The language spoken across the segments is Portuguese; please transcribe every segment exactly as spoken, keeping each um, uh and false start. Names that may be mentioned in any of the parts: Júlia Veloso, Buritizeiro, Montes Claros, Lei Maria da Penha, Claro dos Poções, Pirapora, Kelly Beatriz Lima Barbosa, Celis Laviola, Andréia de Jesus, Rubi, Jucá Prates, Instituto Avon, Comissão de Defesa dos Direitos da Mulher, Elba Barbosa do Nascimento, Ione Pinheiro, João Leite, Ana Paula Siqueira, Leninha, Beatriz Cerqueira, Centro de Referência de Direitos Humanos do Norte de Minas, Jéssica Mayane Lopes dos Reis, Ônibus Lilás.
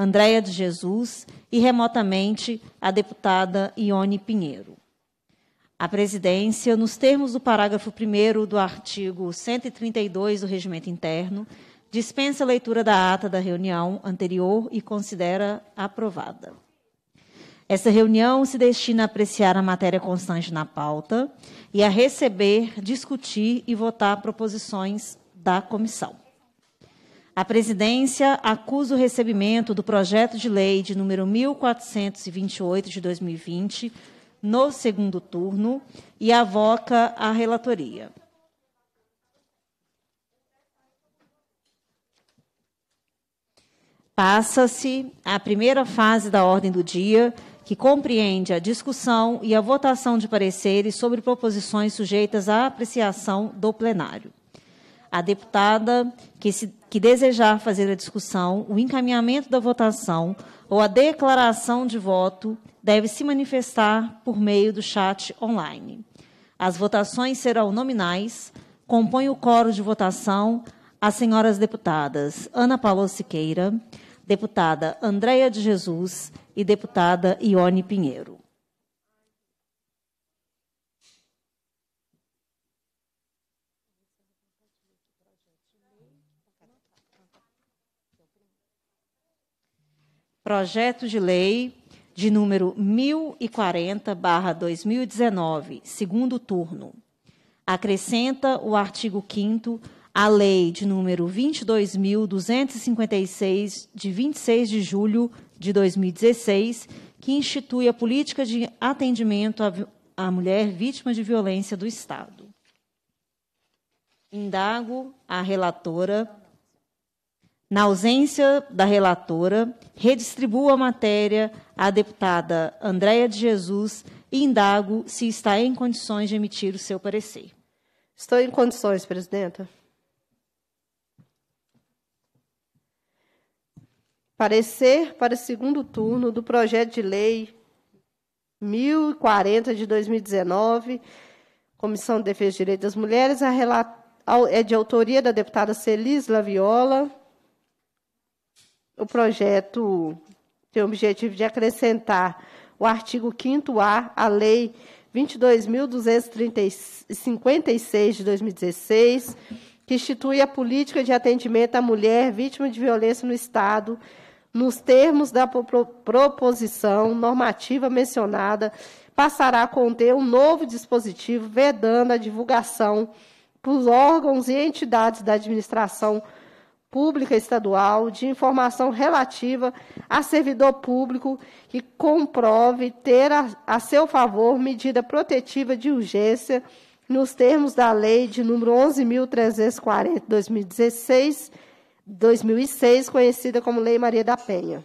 Andréia de Jesus e, remotamente, a deputada Ione Pinheiro. A presidência, nos termos do parágrafo primeiro do artigo cento e trinta e dois do Regimento Interno, dispensa a leitura da ata da reunião anterior e considera aprovada. Essa reunião se destina a apreciar a matéria constante na pauta e a receber, discutir e votar proposições da comissão. A presidência acusa o recebimento do projeto de lei de número mil quatrocentos e vinte e oito de dois mil e vinte no segundo turno e avoca a relatoria. Passa-se a primeira fase da ordem do dia, que compreende a discussão e a votação de pareceres sobre proposições sujeitas à apreciação do plenário. A deputada que, se, que desejar fazer a discussão, o encaminhamento da votação ou a declaração de voto deve se manifestar por meio do chat online. As votações serão nominais, compõe o quórum de votação as senhoras deputadas Ana Paula Siqueira, deputada Andréia de Jesus e deputada Ione Pinheiro. Projeto de lei de número mil e quarenta barra dois mil e dezenove, segundo turno. Acrescenta o artigo quinto à Lei de número vinte e dois mil duzentos e cinquenta e seis, de vinte e seis de julho de dois mil e dezesseis, que institui a política de atendimento à mulher vítima de violência do Estado. Indago a relatora. Na ausência da relatora, redistribuo a matéria à deputada Andréia de Jesus e indago se está em condições de emitir o seu parecer. Estou em condições, presidenta. Parecer para segundo turno do projeto de lei mil e quarenta de dois mil e dezenove, Comissão de Defesa dos Direitos das Mulheres, a relata, é de autoria da deputada Celis Laviola. O projeto tem o objetivo de acrescentar o artigo quinto A à Lei vinte e dois mil duzentos e cinquenta e seis de dois mil e dezesseis, que institui a política de atendimento à mulher vítima de violência no Estado, nos termos da pro proposição normativa mencionada, passará a conter um novo dispositivo vedando a divulgação por órgãos e entidades da administração pública estadual de informação relativa a servidor público que comprove ter a, a seu favor medida protetiva de urgência nos termos da Lei de número onze mil trezentos e quarenta, dois mil e dezesseis, dois mil e seis, conhecida como Lei Maria da Penha.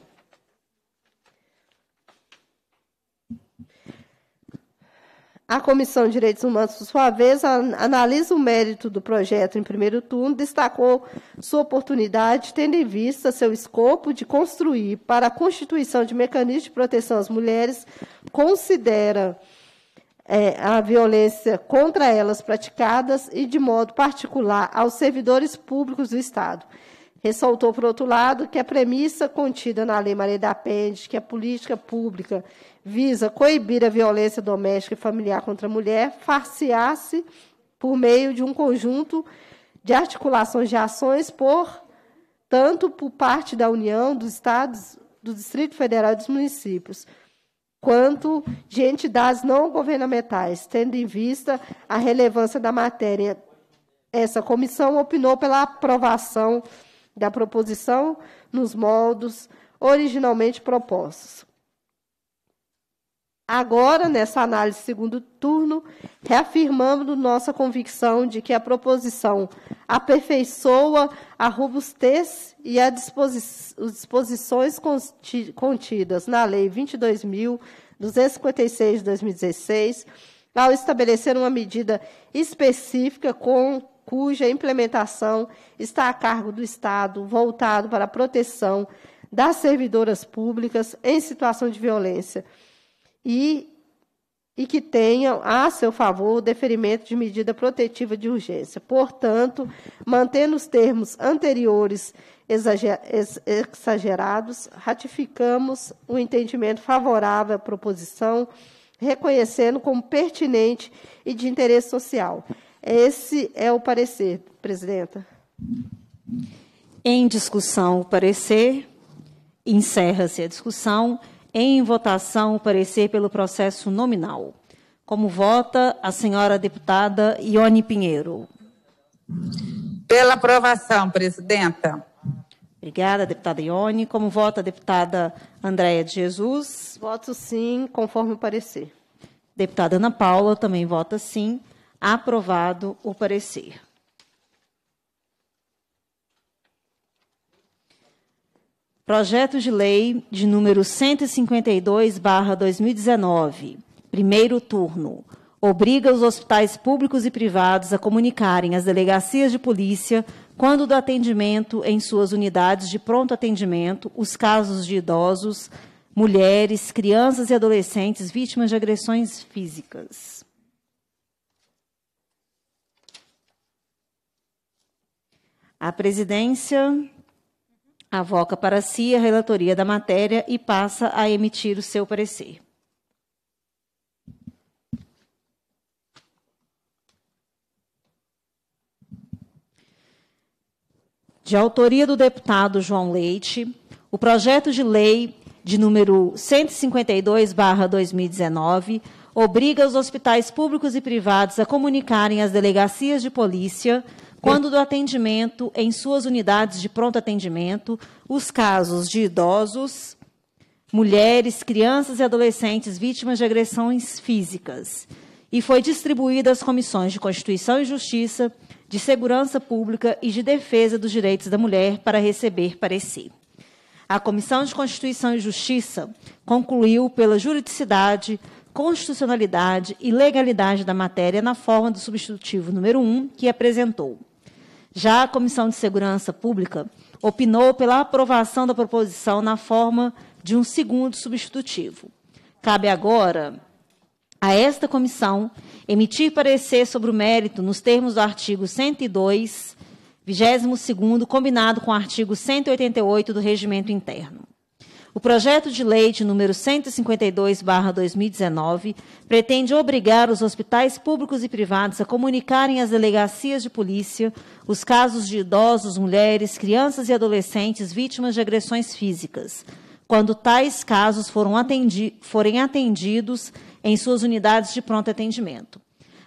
A Comissão de Direitos Humanos, por sua vez, analisa o mérito do projeto em primeiro turno, destacou sua oportunidade, tendo em vista seu escopo de construir para a constituição de mecanismos de proteção às mulheres, considera é, a violência contra elas praticadas e, de modo particular, aos servidores públicos do Estado. Ressaltou, por outro lado, que a premissa contida na Lei Maria da Penha, de que a política pública visa coibir a violência doméstica e familiar contra a mulher, far-se-á-se por meio de um conjunto de articulações de ações, por, tanto por parte da União, dos Estados, do Distrito Federal e dos municípios, quanto de entidades não governamentais, tendo em vista a relevância da matéria. Essa comissão opinou pela aprovação da proposição nos moldes originalmente propostos. Agora, nessa análise de segundo turno, reafirmando nossa convicção de que a proposição aperfeiçoa a robustez e as disposições contidas na Lei vinte e dois mil duzentos e cinquenta e seis de dois mil e dezesseis, ao estabelecer uma medida específica com cuja implementação está a cargo do Estado, voltado para a proteção das servidoras públicas em situação de violência, e e que tenham a seu favor o deferimento de medida protetiva de urgência. Portanto, mantendo os termos anteriores exagerados, ratificamos o entendimento favorável à proposição, reconhecendo como pertinente e de interesse social. Esse é o parecer, presidenta. Em discussão, o parecer. Encerra-se a discussão. Em votação, o parecer pelo processo nominal. Como vota a senhora deputada Ione Pinheiro? Pela aprovação, presidenta. Obrigada, deputada Ione. Como vota a deputada Andréia de Jesus? Voto sim, conforme o parecer. Deputada Ana Paula também vota sim. Aprovado o parecer. Projeto de Lei de número cento e cinquenta e dois barra dois mil e dezenove, primeiro turno, obriga os hospitais públicos e privados a comunicarem às delegacias de polícia, quando do atendimento em suas unidades de pronto atendimento, os casos de idosos, mulheres, crianças e adolescentes vítimas de agressões físicas. A presidência avoca para si a relatoria da matéria e passa a emitir o seu parecer. De autoria do deputado João Leite, o projeto de lei de número cento e cinquenta e dois barra dois mil e dezenove obriga os hospitais públicos e privados a comunicarem às delegacias de polícia, quando do atendimento em suas unidades de pronto atendimento, os casos de idosos, mulheres, crianças e adolescentes vítimas de agressões físicas. E foi distribuída às comissões de Constituição e Justiça, de Segurança Pública e de Defesa dos Direitos da Mulher para receber parecer. A Comissão de Constituição e Justiça concluiu pela juridicidade, constitucionalidade e legalidade da matéria na forma do substitutivo número um que apresentou. Já a Comissão de Segurança Pública opinou pela aprovação da proposição na forma de um segundo substitutivo. Cabe agora a esta comissão emitir parecer sobre o mérito nos termos do artigo cento e dois, vigésimo segundo, combinado com o artigo cento e oitenta e oito do Regimento Interno. O projeto de lei de número cento e cinquenta e dois barra dois mil e dezenove pretende obrigar os hospitais públicos e privados a comunicarem às delegacias de polícia os casos de idosos, mulheres, crianças e adolescentes vítimas de agressões físicas, quando tais casos foram atendi- forem atendidos em suas unidades de pronto atendimento.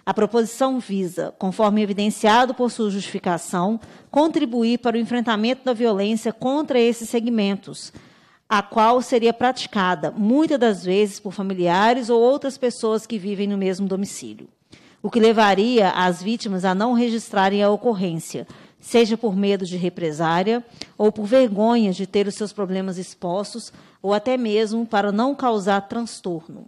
A proposição visa, conforme evidenciado por sua justificação, contribuir para o enfrentamento da violência contra esses segmentos, a qual seria praticada, muitas das vezes, por familiares ou outras pessoas que vivem no mesmo domicílio, o que levaria as vítimas a não registrarem a ocorrência, seja por medo de represária ou por vergonha de ter os seus problemas expostos ou até mesmo para não causar transtorno,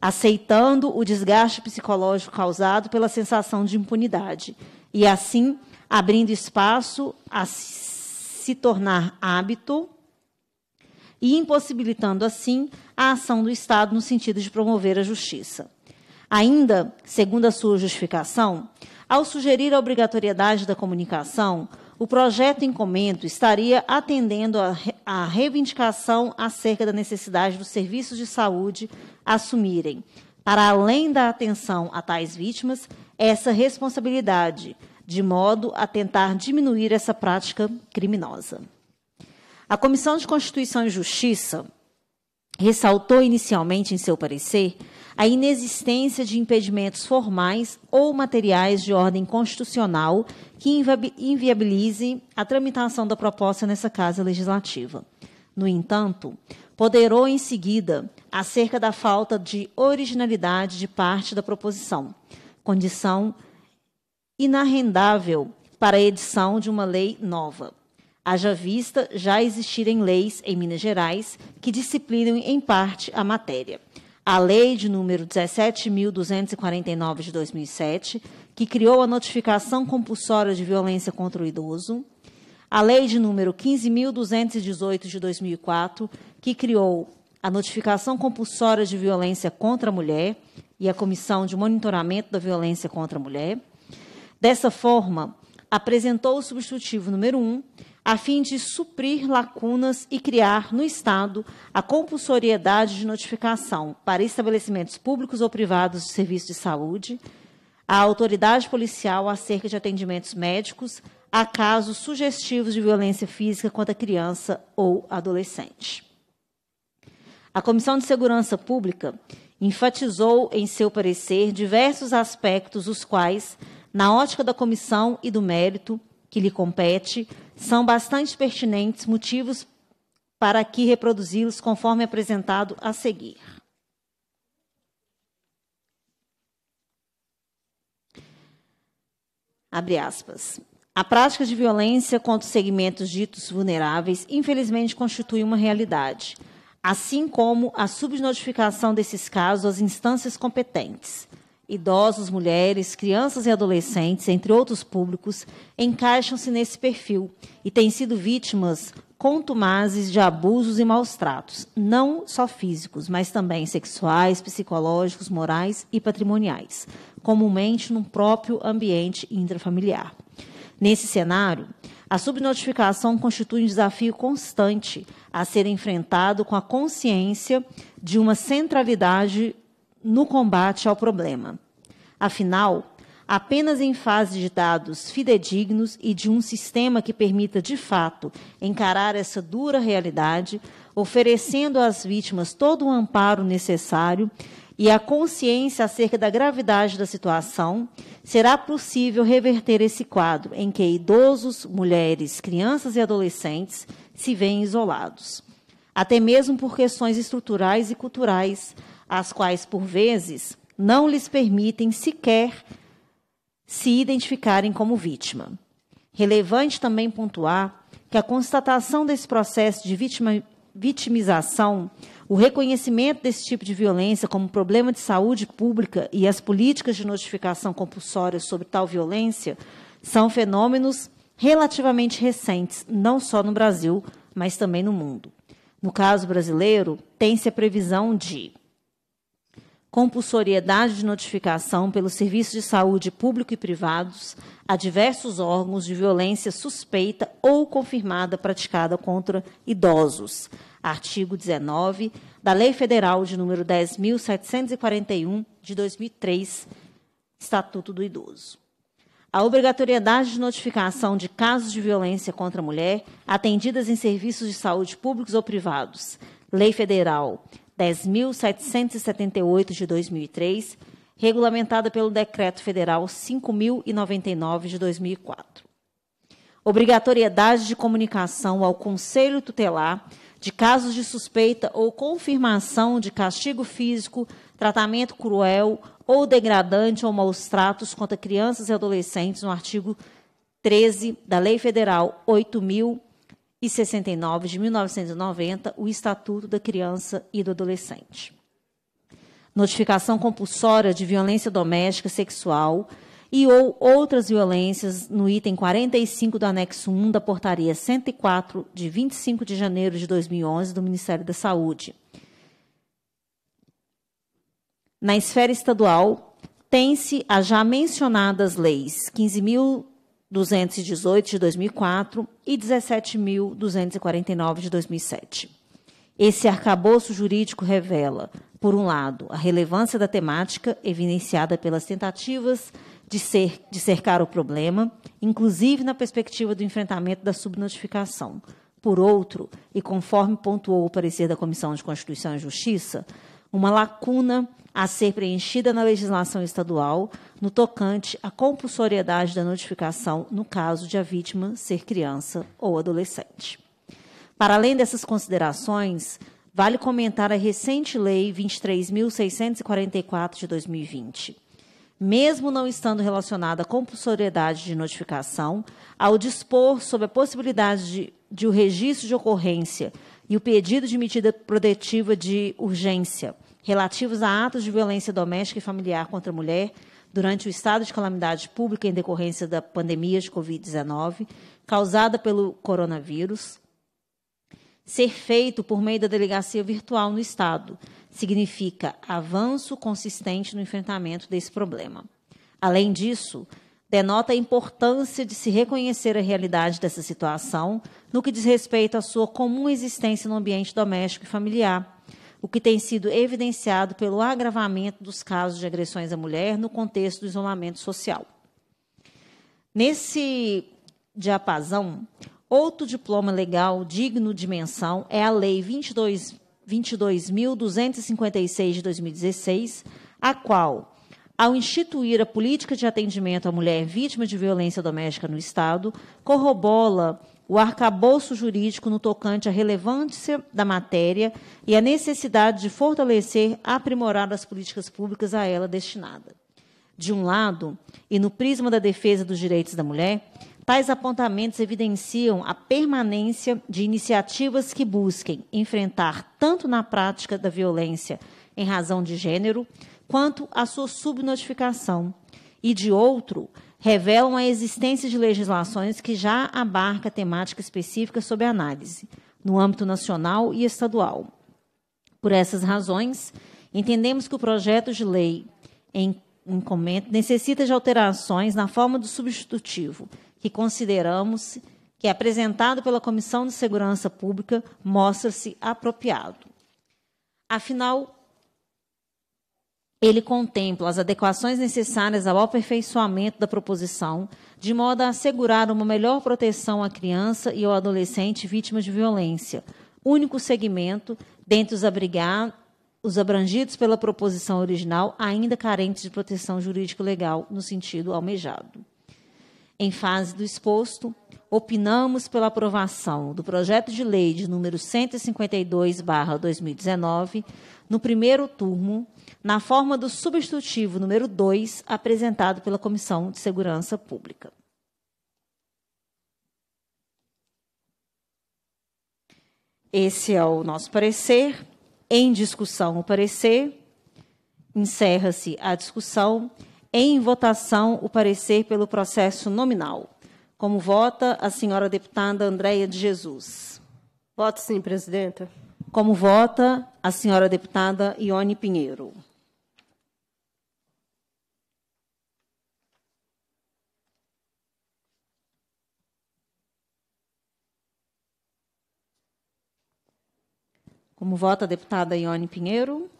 aceitando o desgaste psicológico causado pela sensação de impunidade e, assim, abrindo espaço a se tornar hábito e impossibilitando, assim, a ação do Estado no sentido de promover a justiça. Ainda, segundo a sua justificação, ao sugerir a obrigatoriedade da comunicação, o projeto em comento estaria atendendo à reivindicação acerca da necessidade dos serviços de saúde assumirem, para além da atenção a tais vítimas, essa responsabilidade, de modo a tentar diminuir essa prática criminosa. A Comissão de Constituição e Justiça ressaltou inicialmente em seu parecer a inexistência de impedimentos formais ou materiais de ordem constitucional que inviabilize a tramitação da proposta nessa Casa Legislativa. No entanto, ponderou em seguida acerca da falta de originalidade de parte da proposição, condição inarrendável para a edição de uma lei nova, haja vista já existirem leis em Minas Gerais que disciplinam em parte a matéria. A Lei de número dezessete mil duzentos e quarenta e nove de dois mil e sete, que criou a notificação compulsória de violência contra o idoso. A Lei de número quinze mil duzentos e dezoito de dois mil e quatro, que criou a notificação compulsória de violência contra a mulher, e a Comissão de Monitoramento da Violência contra a Mulher. Dessa forma, apresentou o substitutivo número um, a fim de suprir lacunas e criar no Estado a compulsoriedade de notificação para estabelecimentos públicos ou privados de serviço de saúde, a autoridade policial acerca de atendimentos médicos a casos sugestivos de violência física contra criança ou adolescente. A Comissão de Segurança Pública enfatizou em seu parecer diversos aspectos, os quais, na ótica da comissão e do mérito que lhe compete, são bastante pertinentes motivos para aqui reproduzi-los conforme apresentado a seguir. Abre aspas. A prática de violência contra os segmentos ditos vulneráveis, infelizmente, constitui uma realidade, assim como a subnotificação desses casos às instâncias competentes. Idosos, mulheres, crianças e adolescentes, entre outros públicos, encaixam-se nesse perfil e têm sido vítimas contumazes de abusos e maus-tratos, não só físicos, mas também sexuais, psicológicos, morais e patrimoniais, comumente num próprio ambiente intrafamiliar. Nesse cenário, a subnotificação constitui um desafio constante a ser enfrentado com a consciência de uma centralidade no combate ao problema. Afinal, apenas em face de dados fidedignos e de um sistema que permita, de fato, encarar essa dura realidade, oferecendo às vítimas todo o amparo necessário e a consciência acerca da gravidade da situação, será possível reverter esse quadro em que idosos, mulheres, crianças e adolescentes se veem isolados, até mesmo por questões estruturais e culturais, as quais, por vezes, não lhes permitem sequer se identificarem como vítima. Relevante também pontuar que a constatação desse processo de vitima, vitimização, o reconhecimento desse tipo de violência como problema de saúde pública e as políticas de notificação compulsória sobre tal violência são fenômenos relativamente recentes, não só no Brasil, mas também no mundo. No caso brasileiro, tem-se a previsão de compulsoriedade de notificação pelos serviços de saúde público e privados a diversos órgãos de violência suspeita ou confirmada praticada contra idosos. Artigo dezenove da Lei Federal de número dez mil setecentos e quarenta e um, de dois mil e três, Estatuto do Idoso. A obrigatoriedade de notificação de casos de violência contra a mulher atendidas em serviços de saúde públicos ou privados. Lei Federal dez mil setecentos e setenta e oito, de dois mil e três, regulamentada pelo Decreto Federal cinco mil e noventa e nove, de dois mil e quatro. Obrigatoriedade de comunicação ao Conselho Tutelar de casos de suspeita ou confirmação de castigo físico, tratamento cruel ou degradante ou maus-tratos contra crianças e adolescentes, no artigo treze da Lei Federal oito mil e sessenta e nove, de mil novecentos e noventa, o Estatuto da Criança e do Adolescente. Notificação compulsória de violência doméstica, sexual e ou outras violências, no item quarenta e cinco do anexo um da portaria cento e quatro, de vinte e cinco de janeiro de dois mil e onze, do Ministério da Saúde. Na esfera estadual, tem-se as já mencionadas leis quinze mil duzentos e dezoito, de dois mil e quatro, e dezessete mil duzentos e quarenta e nove, de dois mil e sete. Esse arcabouço jurídico revela, por um lado, a relevância da temática, evidenciada pelas tentativas de, ser, de cercar o problema, inclusive na perspectiva do enfrentamento da subnotificação. Por outro, e conforme pontuou o parecer da Comissão de Constituição e Justiça, uma lacuna a ser preenchida na legislação estadual no tocante à compulsoriedade da notificação no caso de a vítima ser criança ou adolescente. Para além dessas considerações, vale comentar a recente Lei vinte e três mil seiscentos e quarenta e quatro, de dois mil e vinte. Mesmo não estando relacionada à compulsoriedade de notificação, ao dispor sobre a possibilidade de, de o registro de ocorrência e o pedido de medida protetiva de urgência relativos a atos de violência doméstica e familiar contra a mulher durante o estado de calamidade pública em decorrência da pandemia de covid dezenove, causada pelo coronavírus, ser feito por meio da delegacia virtual no Estado, significa avanço consistente no enfrentamento desse problema. Além disso, denota a importância de se reconhecer a realidade dessa situação no que diz respeito à sua comum existência no ambiente doméstico e familiar, o que tem sido evidenciado pelo agravamento dos casos de agressões à mulher no contexto do isolamento social. Nesse diapasão, outro diploma legal digno de menção é a Lei vinte e dois mil duzentos e cinquenta e seis de dois mil e dezesseis, a qual, ao instituir a política de atendimento à mulher vítima de violência doméstica no Estado, corrobora o arcabouço jurídico no tocante à relevância da matéria e à necessidade de fortalecer, aprimorar as políticas públicas a ela destinada. De um lado, e no prisma da defesa dos direitos da mulher, tais apontamentos evidenciam a permanência de iniciativas que busquem enfrentar tanto na prática da violência em razão de gênero, quanto à sua subnotificação, e de outro, revelam a existência de legislações que já abarca temática específica sob análise, no âmbito nacional e estadual. Por essas razões, entendemos que o projeto de lei em, em comento necessita de alterações na forma do substitutivo, que consideramos que, apresentado pela Comissão de Segurança Pública, mostra-se apropriado. Afinal, ele contempla as adequações necessárias ao aperfeiçoamento da proposição, de modo a assegurar uma melhor proteção à criança e ao adolescente vítima de violência, único segmento dentre os, abrigar, os abrangidos pela proposição original, ainda carentes de proteção jurídico-legal no sentido almejado. Em fase do exposto, opinamos pela aprovação do projeto de lei de número cento e cinquenta e dois barra dois mil e dezenove, no primeiro turno, na forma do substitutivo número dois, apresentado pela Comissão de Segurança Pública. Esse é o nosso parecer. Em discussão, o parecer. Encerra-se a discussão. Em votação, o parecer pelo processo nominal. Como vota a senhora deputada Andréia de Jesus? Voto sim, presidenta. Como vota a senhora deputada Ione Pinheiro? Como vota a deputada Ione Pinheiro?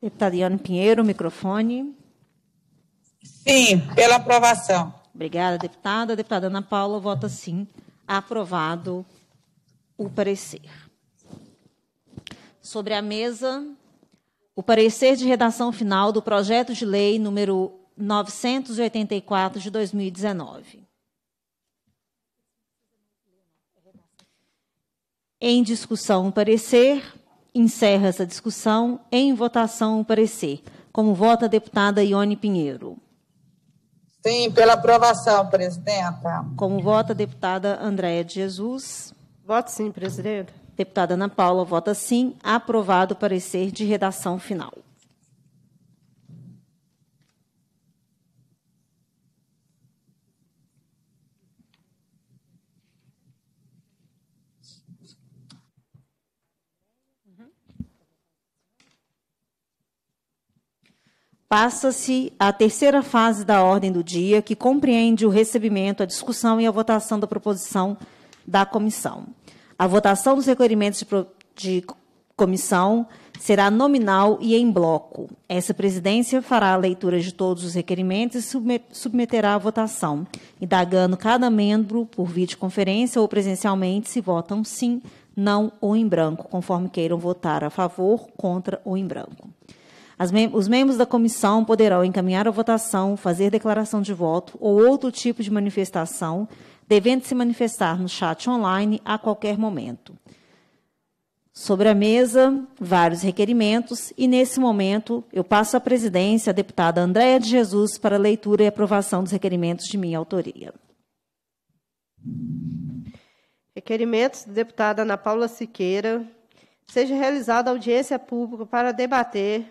Deputada Ione Pinheiro, microfone. Sim, pela aprovação. Obrigada, deputada. Deputada Ana Paula, vota sim. Aprovado o parecer. Sobre a mesa, o parecer de redação final do projeto de lei número novecentos e oitenta e quatro de dois mil e dezenove. Em discussão, o parecer. Encerra-se a discussão. Em votação, o parecer. Como vota a deputada Ione Pinheiro? Sim, pela aprovação, presidenta. Como vota a deputada Andréia de Jesus? Voto sim, presidenta. Deputada Ana Paula, vota sim. Aprovado o parecer de redação final. Passa-se a terceira fase da ordem do dia, que compreende o recebimento, a discussão e a votação da proposição da comissão. A votação dos requerimentos de, pro... de comissão será nominal e em bloco. Essa presidência fará a leitura de todos os requerimentos e submeterá à votação, indagando cada membro por videoconferência ou presencialmente se votam sim, não ou em branco, conforme queiram votar a favor, contra ou em branco. As mem- os membros da comissão poderão encaminhar a votação, fazer declaração de voto ou outro tipo de manifestação, devendo se manifestar no chat online a qualquer momento. Sobre a mesa, vários requerimentos e, nesse momento, eu passo à presidência a deputada Andréia de Jesus para a leitura e aprovação dos requerimentos de minha autoria. Requerimentos da deputada Ana Paula Siqueira. Seja realizada audiência pública para debater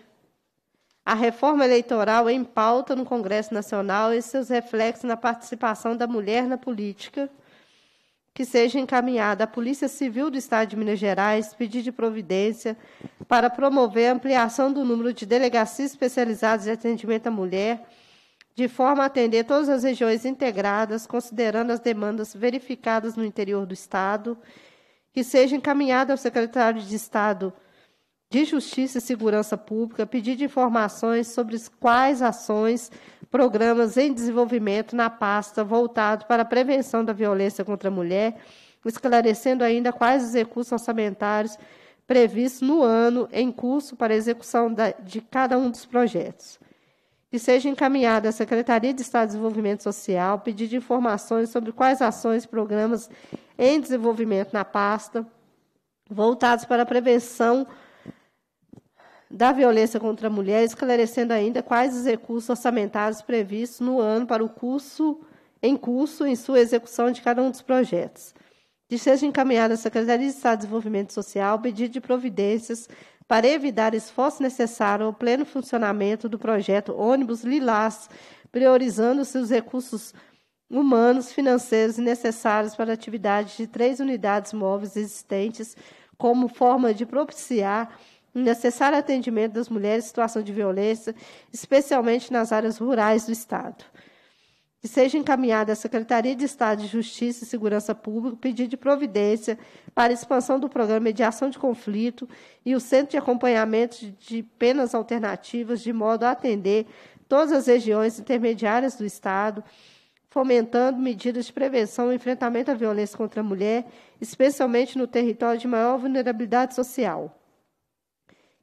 a reforma eleitoral em pauta no Congresso Nacional e seus reflexos na participação da mulher na política, que seja encaminhada à Polícia Civil do Estado de Minas Gerais, pedir de providência para promover a ampliação do número de delegacias especializadas de atendimento à mulher, de forma a atender todas as regiões integradas, considerando as demandas verificadas no interior do Estado, que seja encaminhada ao secretário de Estado de Justiça e Segurança Pública, pedir de informações sobre quais ações, programas em desenvolvimento na pasta voltado para a prevenção da violência contra a mulher, esclarecendo ainda quais os recursos orçamentários previstos no ano em curso para a execução de cada um dos projetos. Que seja encaminhada à Secretaria de Estado de Desenvolvimento Social, pedir de informações sobre quais ações e programas em desenvolvimento na pasta voltados para a prevenção da violência contra a mulher, esclarecendo ainda quais os recursos orçamentários previstos no ano para o curso em curso em sua execução de cada um dos projetos. Que seja encaminhada à Secretaria de Estado de Desenvolvimento Social pedido de providências para evitar esforço necessário ao pleno funcionamento do projeto Ônibus Lilás, priorizando-se os recursos humanos, financeiros e necessários para a atividade de três unidades móveis existentes como forma de propiciar o necessário atendimento das mulheres em situação de violência, especialmente nas áreas rurais do Estado. Que seja encaminhada à Secretaria de Estado de Justiça e Segurança Pública pedido de providência para a expansão do programa Mediação de Conflito e o Centro de Acompanhamento de Penas Alternativas, de modo a atender todas as regiões intermediárias do Estado, fomentando medidas de prevenção e enfrentamento à violência contra a mulher, especialmente no território de maior vulnerabilidade social.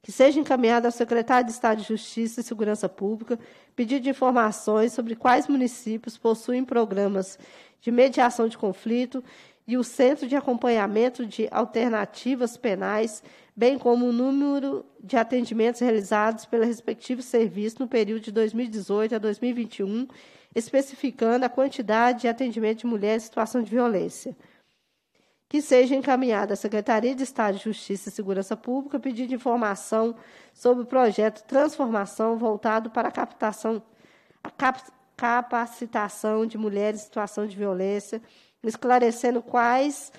Que seja encaminhada ao secretário de Estado de Justiça e Segurança Pública pedido de informações sobre quais municípios possuem programas de mediação de conflito e o Centro de Acompanhamento de Alternativas Penais, bem como o número de atendimentos realizados pelo respectivo serviço no período de dois mil e dezoito a dois mil e vinte e um, especificando a quantidade de atendimento de mulheres em situação de violência. Que seja encaminhada à Secretaria de Estado de Justiça e Segurança Pública pedido de informação sobre o projeto Transformação, voltado para a, captação, a cap, capacitação de mulheres em situação de violência, esclarecendo quais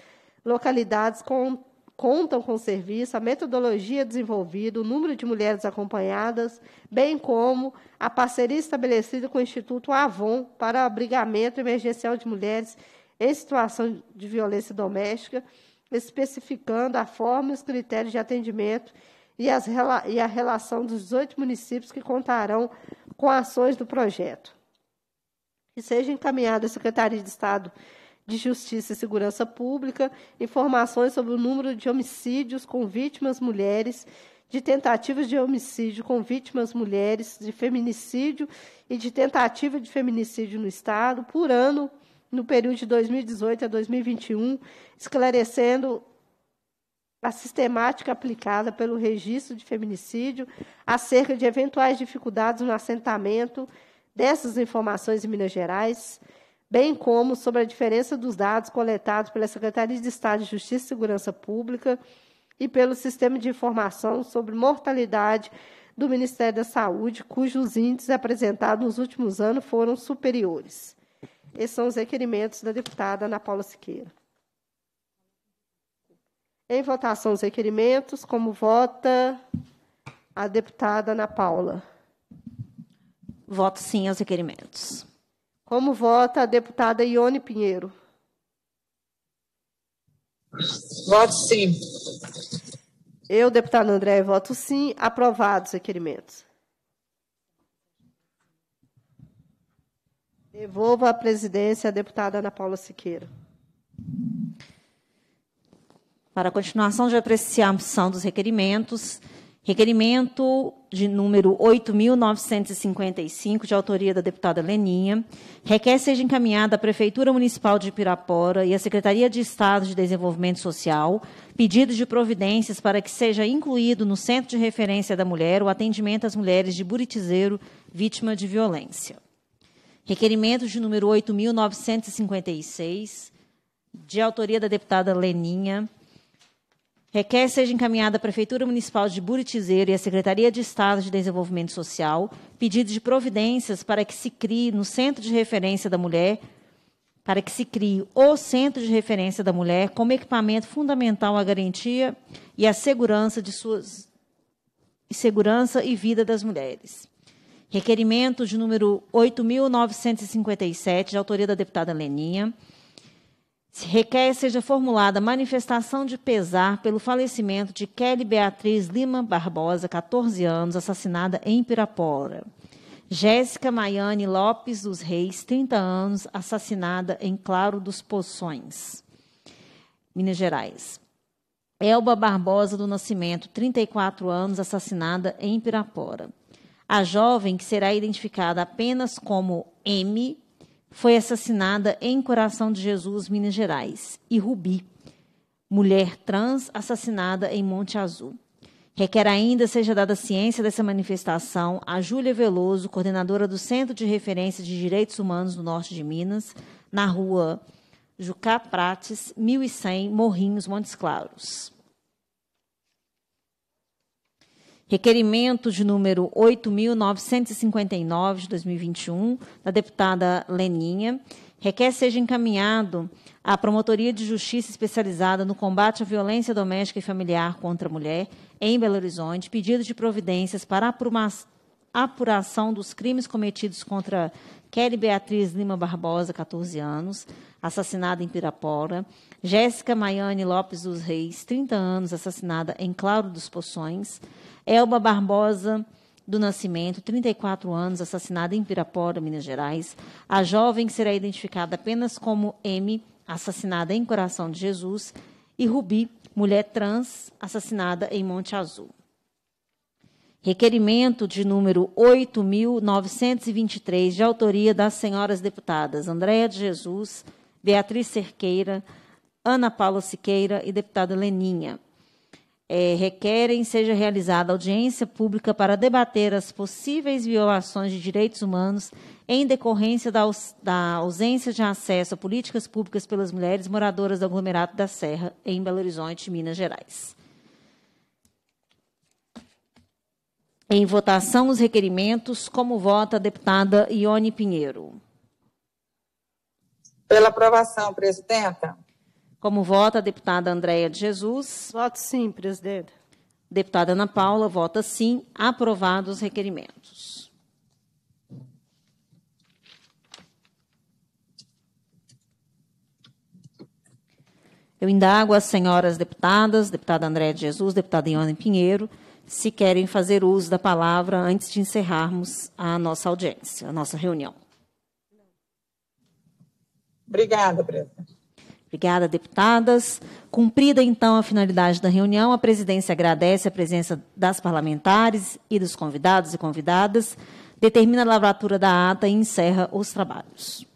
localidades com, contam com o serviço, a metodologia desenvolvida, o número de mulheres acompanhadas, bem como a parceria estabelecida com o Instituto Avon para abrigamento emergencial de mulheres em situação de violência doméstica, especificando a forma e os critérios de atendimento e, as, e a relação dos dezoito municípios que contarão com ações do projeto. Que seja encaminhada à Secretaria de Estado de Justiça e Segurança Pública informações sobre o número de homicídios com vítimas mulheres, de tentativas de homicídio com vítimas mulheres, de feminicídio e de tentativa de feminicídio no Estado, por ano, no período de dois mil e dezoito a dois mil e vinte e um, esclarecendo a sistemática aplicada pelo registro de feminicídio acerca de eventuais dificuldades no assentamento dessas informações em Minas Gerais, bem como sobre a diferença dos dados coletados pela Secretaria de Estado de Justiça e Segurança Pública e pelo Sistema de Informação sobre Mortalidade do Ministério da Saúde, cujos índices apresentados nos últimos anos foram superiores. Esses são os requerimentos da deputada Ana Paula Siqueira. Em votação, os requerimentos, como vota a deputada Ana Paula? Voto sim aos requerimentos. Como vota a deputada Ione Pinheiro? Voto sim. Eu, deputada Andréia, voto sim. Aprovados os requerimentos. Devolvo à presidência a deputada Ana Paula Siqueira. Para a continuação de apreciação dos requerimentos, requerimento de número oito mil novecentos e cinquenta e cinco, de autoria da deputada Leninha, requer seja encaminhada à Prefeitura Municipal de Pirapora e à Secretaria de Estado de Desenvolvimento Social pedido de providências para que seja incluído no Centro de Referência da Mulher o atendimento às mulheres de Buritizeiro vítima de violência. Requerimento de número oito mil novecentos e cinquenta e seis, de autoria da deputada Leninha, Requer seja encaminhada à Prefeitura Municipal de Buritizeiro e à Secretaria de Estado de Desenvolvimento Social pedido de providências para que se crie no Centro de Referência da Mulher, para que se crie o Centro de Referência da Mulher como equipamento fundamental à garantia e à segurança de suas segurança e vida das mulheres. Requerimento de número oito mil novecentos e cinquenta e sete, de autoria da deputada Leninha. Se requer seja formulada manifestação de pesar pelo falecimento de Kelly Beatriz Lima Barbosa, quatorze anos, assassinada em Pirapora. Jéssica Mayane Lopes dos Reis, trinta anos, assassinada em Claro dos Poções, Minas Gerais. Elba Barbosa do Nascimento, trinta e quatro anos, assassinada em Pirapora. A jovem, que será identificada apenas como M, foi assassinada em Coração de Jesus, Minas Gerais. E Rubi, mulher trans assassinada em Monte Azul. Requer ainda seja dada ciência dessa manifestação a Júlia Veloso, coordenadora do Centro de Referência de Direitos Humanos do Norte de Minas, na rua Jucá Prates, mil e cem, Morrinhos, Montes Claros. Requerimento de número oito mil novecentos e cinquenta e nove, de dois mil e vinte e um, da deputada Leninha. Requer seja encaminhado à Promotoria de Justiça Especializada no Combate à Violência Doméstica e Familiar contra a Mulher, em Belo Horizonte, pedido de providências para a apuração dos crimes cometidos contra Kelly Beatriz Lima Barbosa, quatorze anos, assassinada em Pirapora, Jéssica Mayane Lopes dos Reis, trinta anos, assassinada em Claro dos Poções, Elba Barbosa do Nascimento, trinta e quatro anos, assassinada em Pirapora, Minas Gerais, a jovem que será identificada apenas como M, assassinada em Coração de Jesus, e Rubi, mulher trans, assassinada em Monte Azul. Requerimento de número oito mil novecentos e vinte e três, de autoria das senhoras deputadas Andréia de Jesus, Beatriz Cerqueira, Ana Paula Siqueira e deputada Leninha. É, requerem seja realizada audiência pública para debater as possíveis violações de direitos humanos em decorrência da, da ausência de acesso a políticas públicas pelas mulheres moradoras do aglomerado da Serra, em Belo Horizonte, Minas Gerais. Em votação, os requerimentos, como vota a deputada Ione Pinheiro. Pela aprovação, presidenta. Como vota a deputada Andréia de Jesus. Voto sim, presidenta. Deputada Ana Paula vota sim. Aprovados os requerimentos. Eu indago as senhoras deputadas, deputada Andréia de Jesus, deputada Ione Pinheiro, se querem fazer uso da palavra antes de encerrarmos a nossa audiência, a nossa reunião. Obrigada, presidente. Obrigada, deputadas. Cumprida, então, a finalidade da reunião, a presidência agradece a presença das parlamentares e dos convidados e convidadas, determina a lavratura da ata e encerra os trabalhos.